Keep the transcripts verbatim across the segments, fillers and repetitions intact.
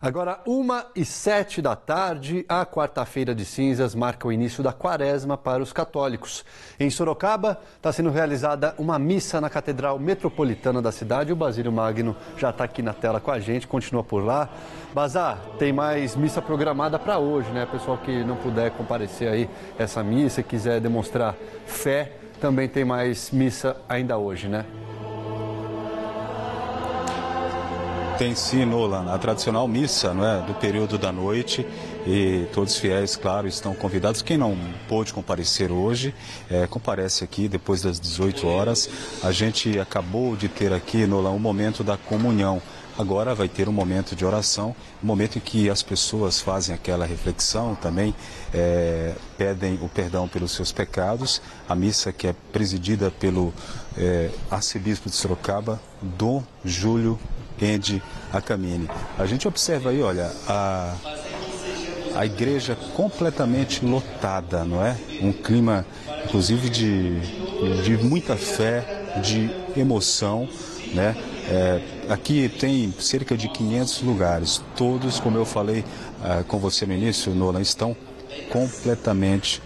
Agora, uma e sete da tarde, a quarta-feira de cinzas marca o início da quaresma para os católicos. Em Sorocaba, está sendo realizada uma missa na Catedral Metropolitana da cidade. O Basílio Magno já está aqui na tela com a gente, continua por lá. Bazar, tem mais missa programada para hoje, né? Pessoal que não puder comparecer aí essa missa, quiser demonstrar fé, também tem mais missa ainda hoje, né? Tem sim, Nolan, a tradicional missa, não é, do período da noite, e todos os fiéis, claro, estão convidados. Quem não pôde comparecer hoje, é, comparece aqui depois das dezoito horas. A gente acabou de ter aqui, Nolan, o momento da comunhão. Agora vai ter um momento de oração, um momento em que as pessoas fazem aquela reflexão também, é, pedem o perdão pelos seus pecados. A missa que é presidida pelo é, arcebispo de Sorocaba, Dom Júlio. Tende a Camine. A gente observa aí, olha, a, a igreja completamente lotada, não é? Um clima, inclusive, de, de muita fé, de emoção, né? É, aqui tem cerca de quinhentos lugares, todos, como eu falei uh, com você no início, Nolan, estão completamente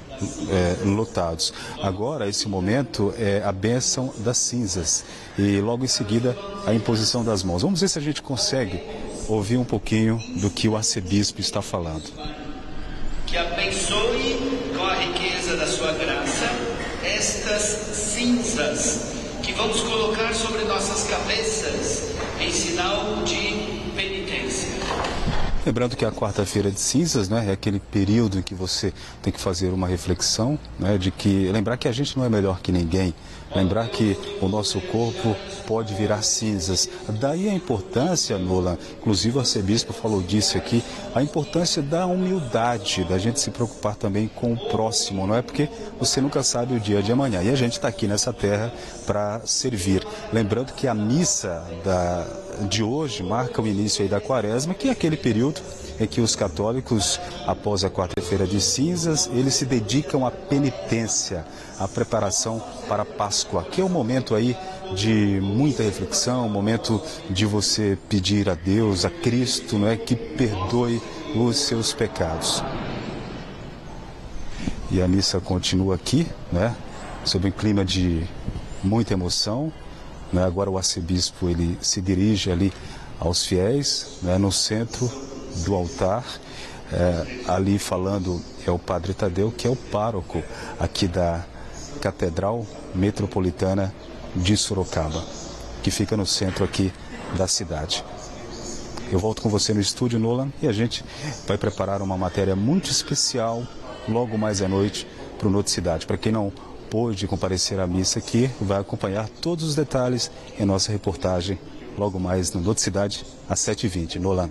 É, lotados. Agora, esse momento é a bênção das cinzas e logo em seguida a imposição das mãos. Vamos ver se a gente consegue ouvir um pouquinho do que o arcebispo está falando. Que abençoe com a riqueza da sua graça estas cinzas que vamos colocar sobre nossas cabeças em sinal de penitência. Lembrando que a quarta-feira de cinzas, né, é aquele período em que você tem que fazer uma reflexão, né, de que lembrar que a gente não é melhor que ninguém, lembrar que o nosso corpo pode virar cinzas. Daí a importância, Nolan, inclusive o arcebispo falou disso aqui, a importância da humildade, da gente se preocupar também com o próximo, não é? Porque você nunca sabe o dia de amanhã e a gente está aqui nessa terra para servir. Lembrando que a missa da de hoje marca o início aí da quaresma, que é aquele período em que os católicos, após a quarta-feira de cinzas, eles se dedicam à penitência, à preparação para a Páscoa, que é um momento aí de muita reflexão, um momento de você pedir a Deus, a Cristo, não é, que perdoe os seus pecados. E a missa continua aqui, né, sob um clima de muita emoção. Agora o arcebispo ele se dirige ali aos fiéis, né, no centro do altar, é, ali falando é o Padre Tadeu, que é o pároco aqui da Catedral Metropolitana de Sorocaba, que fica no centro aqui da cidade. Eu volto com você no estúdio, Nolan, e a gente vai preparar uma matéria muito especial logo mais à noite para o Noticidade. Para quem não pôde comparecer à missa aqui, vai acompanhar todos os detalhes em nossa reportagem logo mais no Noticidade, às sete e vinte. Nolan.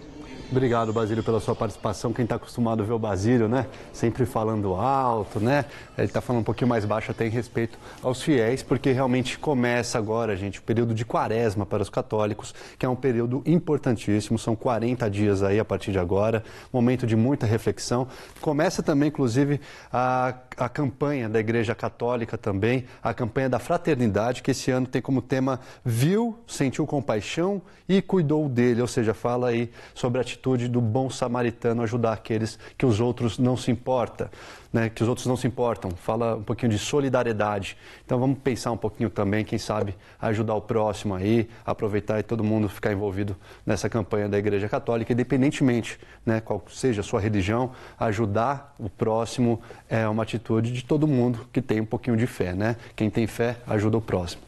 Obrigado, Basílio, pela sua participação. Quem está acostumado a ver o Basílio, né, sempre falando alto, né, ele está falando um pouquinho mais baixo até em respeito aos fiéis, porque realmente começa agora, gente, o período de quaresma para os católicos, que é um período importantíssimo, são quarenta dias aí a partir de agora, momento de muita reflexão. Começa também, inclusive, a, a campanha da Igreja Católica também, a campanha da Fraternidade, que esse ano tem como tema viu, sentiu compaixão e cuidou dele, ou seja, fala aí sobre a atitude do bom samaritano, ajudar aqueles que os outros não se importam, né? Que os outros não se importam. Fala um pouquinho de solidariedade. Então vamos pensar um pouquinho também, quem sabe, ajudar o próximo aí, aproveitar e todo mundo ficar envolvido nessa campanha da Igreja Católica, independentemente, né, qual seja a sua religião, ajudar o próximo é uma atitude de todo mundo que tem um pouquinho de fé, né? Quem tem fé ajuda o próximo.